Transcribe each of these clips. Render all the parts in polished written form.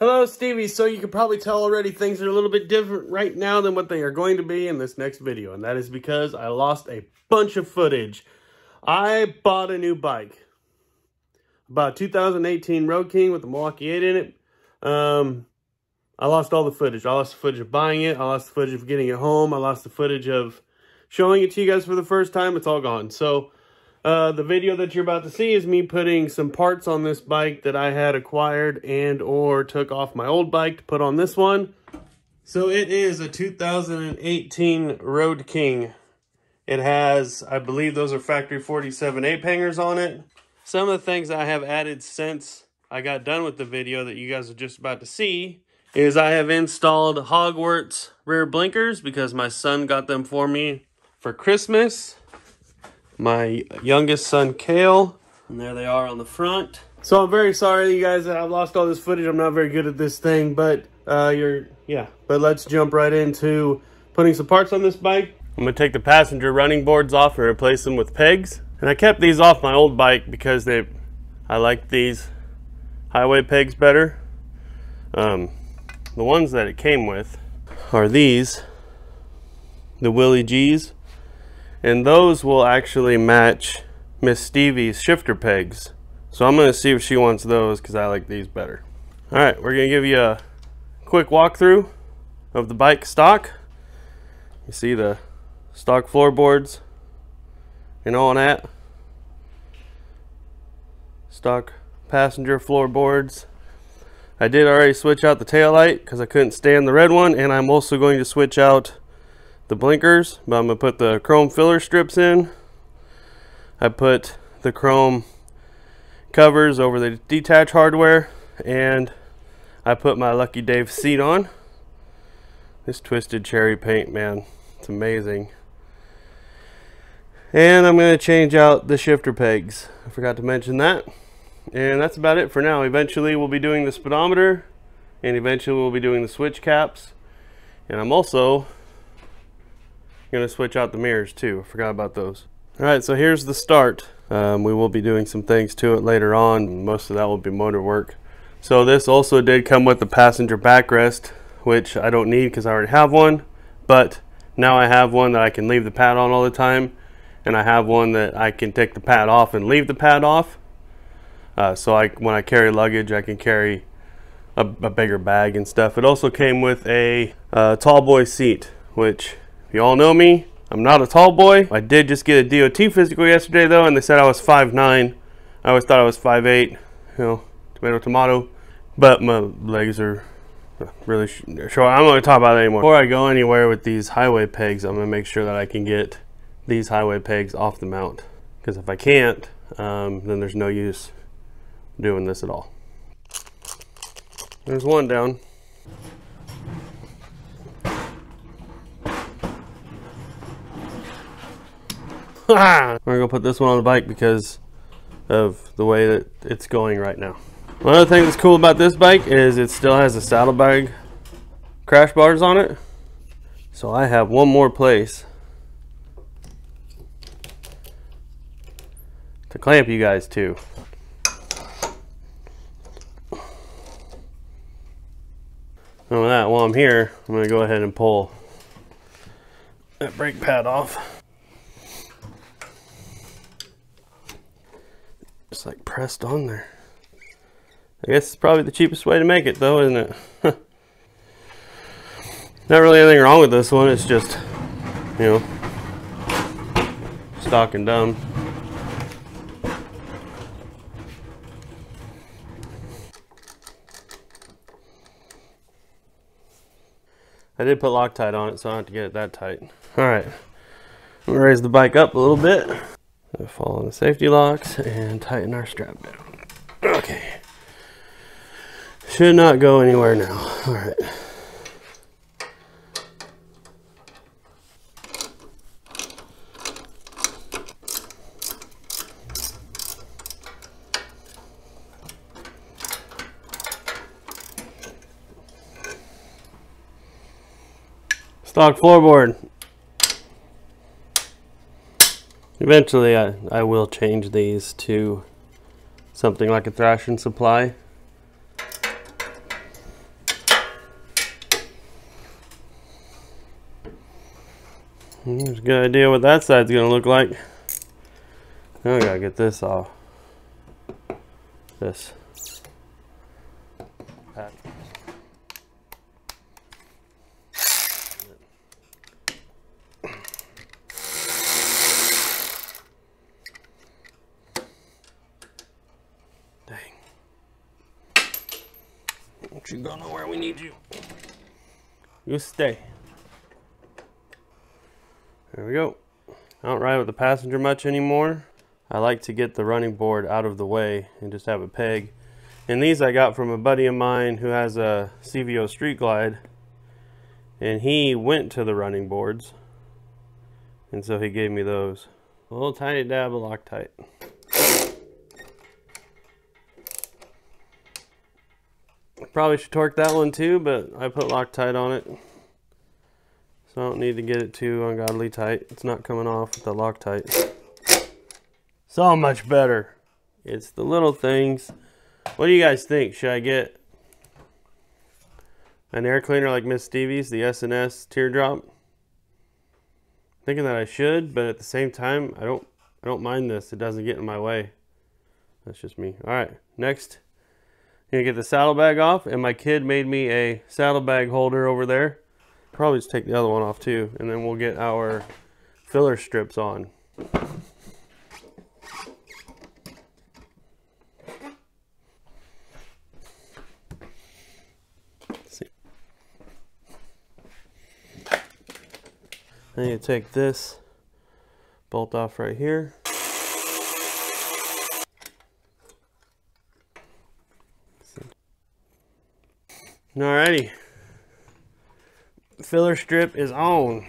Hello, Stevie. So you can probably tell already things are a little bit different right now than what they are going to be in this next video. And that is because I lost a bunch of footage. I bought a new bike. About 2018 Road King with the Milwaukee 8 in it. I lost all the footage. I lost the footage of buying it. I lost the footage of getting it home. I lost the footage of showing it to you guys for the first time. It's all gone. So the video that you're about to see is me putting some parts on this bike that I had acquired and or took off my old bike to put on this one. So it is a 2018 Road King. It has, I believe those are factory 47 ape hangers on it. Some of the things I have added since I got done with the video that you guys are just about to see is I have installed Hogwarts rear blinkers because my son got them for me for Christmas. My youngest son, Kale. And there they are on the front. So I'm very sorry, you guys, that I've lost all this footage. I'm not very good at this thing, but But let's jump right into putting some parts on this bike. I'm gonna take the passenger running boards off and replace them with pegs. And I kept these off my old bike because I liked these highway pegs better. The ones that it came with are these, the Willie G's. And those will actually match Miss Stevie's shifter pegs. So I'm gonna see if she wants those because I like these better. All right, we're gonna give you a quick walkthrough of the bike stock. You see the stock floorboards and all that. Stock passenger floorboards. I did already switch out the taillight because I couldn't stand the red one, and I'm also going to switch out the blinkers, but I'm gonna put the chrome filler strips in. I put the chrome covers over the detach hardware, and I put my Lucky Dave seat on. This twisted cherry paint, man, it's amazing. And I'm gonna change out the shifter pegs. I forgot to mention that. And that's about it for now. Eventually we'll be doing the speedometer, and eventually we'll be doing the switch caps. And I'm also gonna switch out the mirrors too. I forgot about those. All right, so here's the start. We will be doing some things to it later on. Most of that will be motor work. So this also did come with the passenger backrest, which I don't need because I already have one, but now I have one that I can leave the pad on all the time, and I have one that I can take the pad off and leave the pad off. When I carry luggage, I can carry a bigger bag and stuff. It also came with a tall boy seat, which you all know me, I'm not a tall boy. I did just get a DOT physical yesterday though, and they said I was 5'9". I always thought I was 5'8", you know, tomato, tomato. But my legs are really short. I'm not gonna talk about it anymore. Before I go anywhere with these highway pegs, I'm gonna make sure that I can get these highway pegs off the mount. Because if I can't, then there's no use doing this at all. There's one down. We're gonna put this one on the bike because of the way that it's going right now. One other thing that's cool about this bike is it still has a saddlebag crash bars on it. So I have one more place to clamp you guys to. And with that, while I'm here, I'm gonna go ahead and pull that brake pad off. Just like pressed on there. I guess it's probably the cheapest way to make it though, isn't it? Not really anything wrong with this one, it's just, you know, stock and dumb. I did put Loctite on it so I don't have to get it that tight. Alright, I'm gonna raise the bike up a little bit. Follow the safety locks and tighten our strap down. Okay. Should not go anywhere now. All right. Stock floorboard. Eventually I will change these to something like a Thrashing Supply. There's a good idea what that side's gonna look like. Now I gotta get this off. This. That. Dang. Don't you go nowhere, we need you. You stay. There we go. I don't ride with the passenger much anymore. I like to get the running board out of the way and just have a peg. And these I got from a buddy of mine who has a CVO Street Glide, and he went to the running boards, and so he gave me those. A little tiny dab of Loctite. Probably should torque that one too, but I put Loctite on it, so I don't need to get it too ungodly tight. It's not coming off with the Loctite. So much better. It's the little things. What do you guys think? Should I get an air cleaner like Miss Stevie's, the S&S Teardrop? Thinking that I should, but at the same time, I don't mind this. It doesn't get in my way. That's just me. All right, next. I'm gonna get the saddlebag off, and my kid made me a saddlebag holder over there. Probably just take the other one off too, and then we'll get our filler strips on. Let's see. I need to take this bolt off right here. Alrighty, filler strip is on.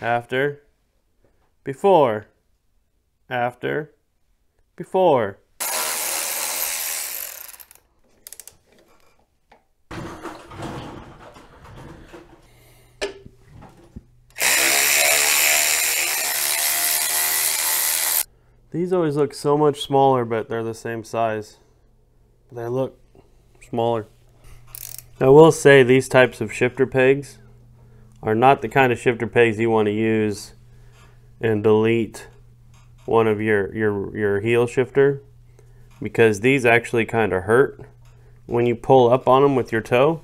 After, before, after, before. These always look so much smaller, but they're the same size. They look smaller. I will say these types of shifter pegs are not the kind of shifter pegs you want to use and delete one of your heel shifter, because these actually kind of hurt when you pull up on them with your toe.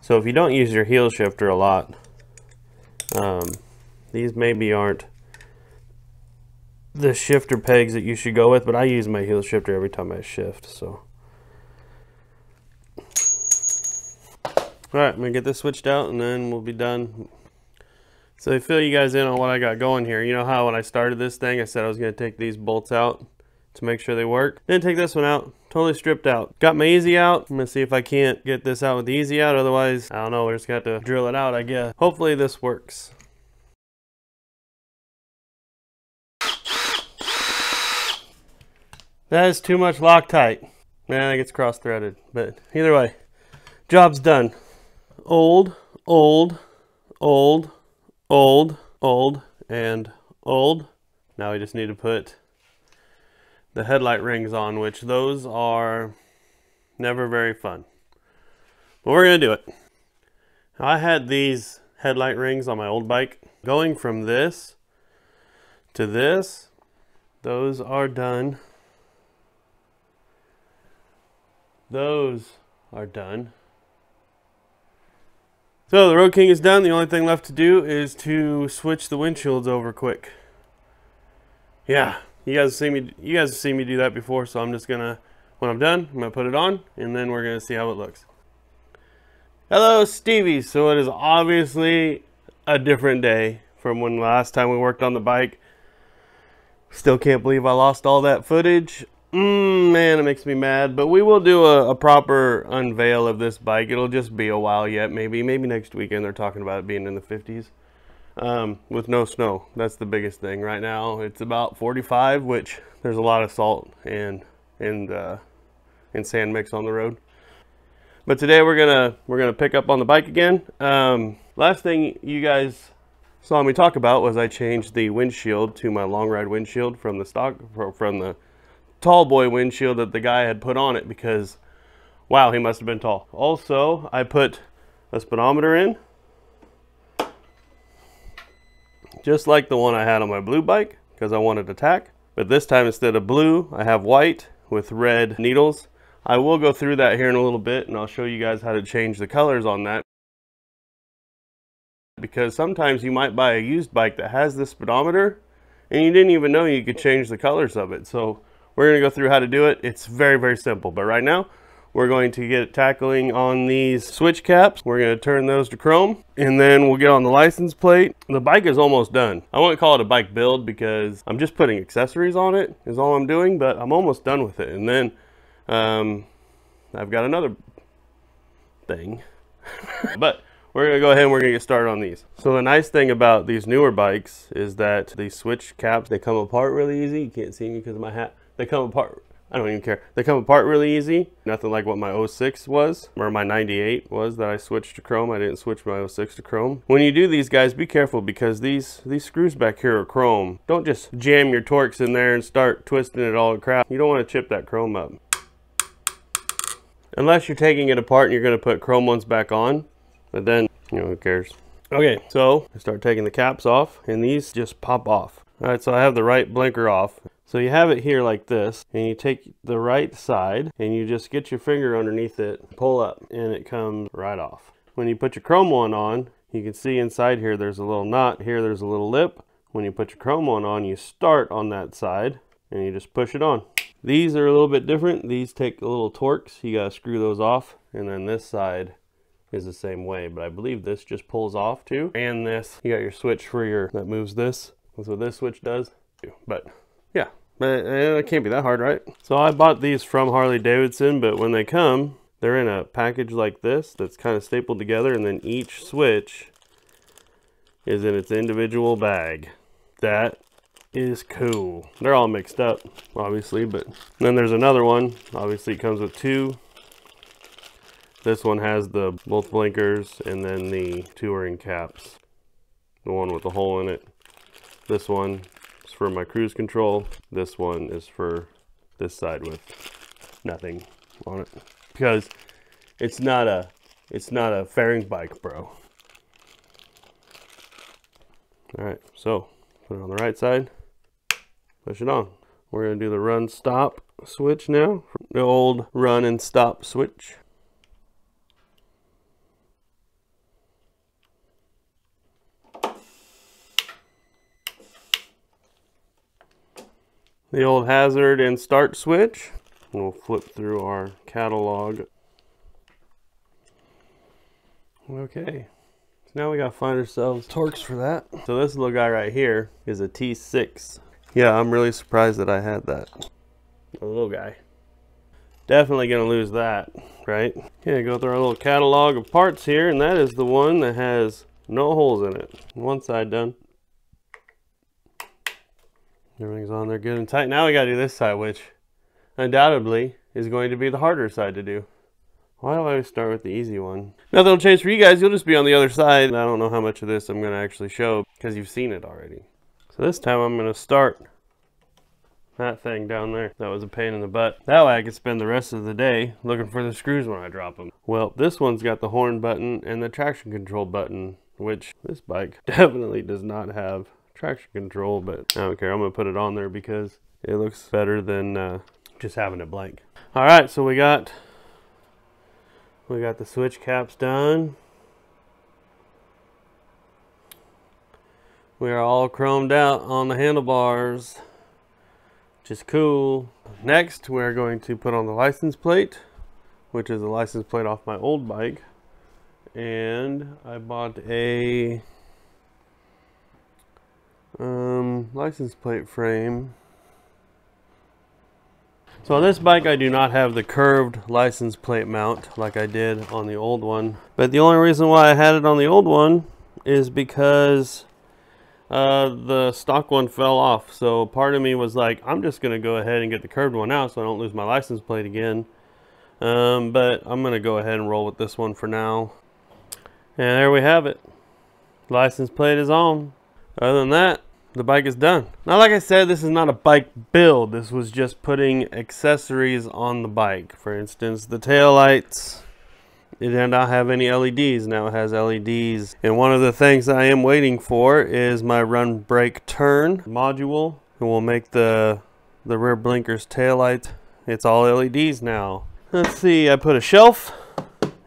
So if you don't use your heel shifter a lot, these maybe aren't the shifter pegs that you should go with, but I use my heel shifter every time I shift, so. Alright, I'm going to get this switched out and then we'll be done. So I fill you guys in on what I got going here. You know how when I started this thing, I said I was going to take these bolts out to make sure they work. Then take this one out, totally stripped out. Got my easy out. I'm going to see if I can't get this out with the easy out. Otherwise, I don't know, we're just going to have to drill it out, I guess. Hopefully this works. That is too much Loctite. Man, I think it's cross-threaded, but either way, job's done. Old, old, old, old, old, and old. Now we just need to put the headlight rings on, which those are never very fun. But we're going to do it. I had these headlight rings on my old bike. Going from this to this, those are done. Those are done. So the Road King is done. The only thing left to do is to switch the windshields over quick. Yeah, you guys have seen me do that before, so I'm just gonna, when I'm done, I'm gonna put it on and then we're gonna see how it looks. Hello, Stevie. So it is obviously a different day from when last time we worked on the bike. Still can't believe I lost all that footage. Man, it makes me mad, but we will do a proper unveil of this bike. It'll just be a while yet. Maybe next weekend. They're talking about it being in the 50s with no snow. That's the biggest thing right now. It's about 45, which there's a lot of salt and sand mix on the road. But today we're gonna pick up on the bike again. Last thing you guys saw me talk about was I changed the windshield to my long ride windshield from the stock, from the tall boy windshield that the guy had put on it, because wow, he must have been tall. Also, I put a speedometer in just like the one I had on my blue bike because I wanted to tack. But this time, instead of blue, I have white with red needles. I will go through that here in a little bit, and I'll show you guys how to change the colors on that. Because sometimes you might buy a used bike that has this speedometer, and you didn't even know you could change the colors of it. So we're going to go through how to do it. It's very, very simple. But right now, we're going to get tackling on these switch caps. We're going to turn those to chrome, and then we'll get on the license plate. The bike is almost done. I won't call it a bike build because I'm just putting accessories on it is all I'm doing, but I'm almost done with it. And then I've got another thing. But we're going to go ahead and we're going to get started on these. So the nice thing about these newer bikes is that these switch caps, they come apart really easy. You can't see me because of my hat. They come apart. I don't even care. They come apart really easy. Nothing like what my 06 was, or my 98 was, that I switched to chrome. I didn't switch my 06 to chrome. When you do these, guys, be careful, because these screws back here are chrome. Don't just jam your Torx in there and start twisting it all to crap. You don't want to chip that chrome up. Unless you're taking it apart and you're going to put chrome ones back on, but then, you know, who cares? Okay, so I start taking the caps off, and these just pop off. All right, so I have the right blinker off. So you have it here like this, and you take the right side and you just get your finger underneath it, pull up, and it comes right off. When you put your chrome one on, you can see inside here there's a little knot, here there's a little lip. When you put your chrome one on, you start on that side and you just push it on. These are a little bit different. These take a little Torx, you gotta screw those off, and then this side is the same way, but I believe this just pulls off too. And this, you got your switch for your, that moves this. That's what this switch does. But yeah. But it can't be that hard, right? So I bought these from Harley-Davidson, but when they come, they're in a package like this that's kind of stapled together, and then each switch is in its individual bag. That is cool. They're all mixed up, obviously, but then there's another one. Obviously, it comes with two. This one has the both blinkers and then the touring caps. The one with the hole in it. This one is for my cruise control. This one is for this side with nothing on it, because it's not a fairing bike, bro. All right, so put it on the right side, push it on. We're gonna do the run stop switch now, the old run and stop switch. The old hazard and start switch. And we'll flip through our catalog. Okay, so now we gotta find ourselves Torx for that. So this little guy right here is a T6. Yeah, I'm really surprised that I had that. The little guy. Definitely gonna lose that, right? Okay, go through our little catalog of parts here, and that is the one that has no holes in it. One side done. Everything's on there good and tight. Now we gotta do this side, which undoubtedly is going to be the harder side to do. Why do I always start with the easy one? Nothing will change for you guys. You'll just be on the other side. I don't know how much of this I'm gonna actually show because you've seen it already. So this time I'm gonna start that thing down there. That was a pain in the butt. That way I could spend the rest of the day looking for the screws when I drop them. Well, this one's got the horn button and the traction control button, which this bike definitely does not have traction control, but I don't care. I'm gonna put it on there because it looks better than just having it blank. All right, so we got the switch caps done. We are all chromed out on the handlebars, which is cool. Next, we're going to put on the license plate, which is the license plate off my old bike, and I bought a license plate frame. So on this bike I do not have the curved license plate mount like I did on the old one, but the only reason why I had it on the old one is because the stock one fell off. So part of me was like, I'm just gonna go ahead and get the curved one out so I don't lose my license plate again, but I'm gonna go ahead and roll with this one for now. And there we have it. License plate is on. Other than that, the bike is done. Now, like I said, this is not a bike build. This was just putting accessories on the bike. For instance, the tail lights, It did not have any LEDs. Now it has LEDs. And one of the things I am waiting for is my run brake turn module. It will make the rear blinkers taillight. It's all LEDs now. Let's see, I put a shelf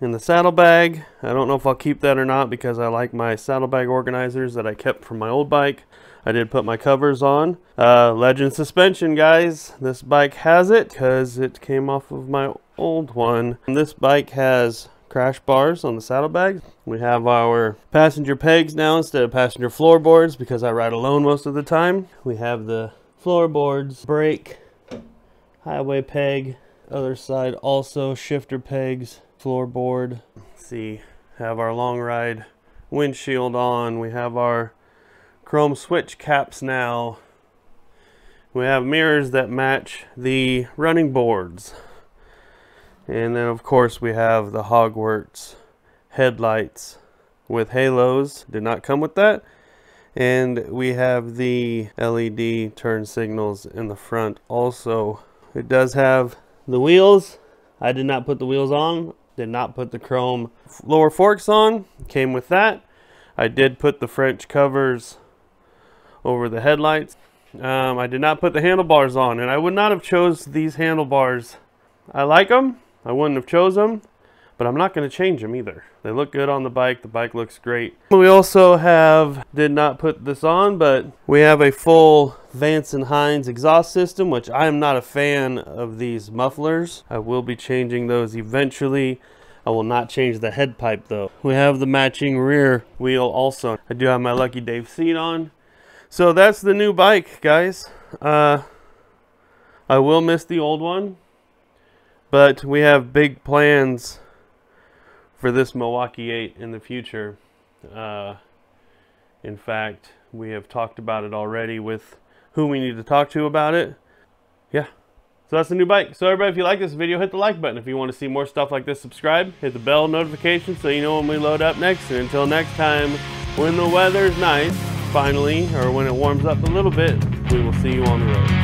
in the saddlebag. I don't know if I'll keep that or not because I like my saddlebag organizers that I kept from my old bike. I did put my covers on. Legend suspension, guys. This bike has it because it came off of my old one. And this bike has crash bars on the saddlebag. We have our passenger pegs now instead of passenger floorboards because I ride alone most of the time. We have the floorboards, brake, highway peg, other side also shifter pegs, floorboard. Let's see, have our long ride windshield on. We have our chrome switch caps now. We have mirrors that match the running boards. And then of course we have the Hogwarts headlights with halos. Did not come with that. And we have the LED turn signals in the front also. It does have the wheels. I did not put the wheels on. Did not put the chrome lower forks on. Came with that. I did put the French covers over the headlights. I did not put the handlebars on, and I would not have chose these handlebars. I like them. I wouldn't have chose them, but I'm not going to change them either. They look good on the bike. The bike looks great. We also have, did not put this on, but we have a full Vance and Hines exhaust system, which I am not a fan of these mufflers. I will be changing those eventually. I will not change the head pipe though. We have the matching rear wheel also. I do have my Lucky Dave seat on. So that's the new bike, guys. I will miss the old one, but we have big plans for this Milwaukee 8 in the future. In fact, we have talked about it already with who we need to talk to about it. Yeah. So that's the new bike. So everybody, if you like this video, hit the like button. If you want to see more stuff like this, subscribe. Hit the bell notification so you know when we load up next. And until next time, when the weather's nice, finally, or when it warms up a little bit, we will see you on the road.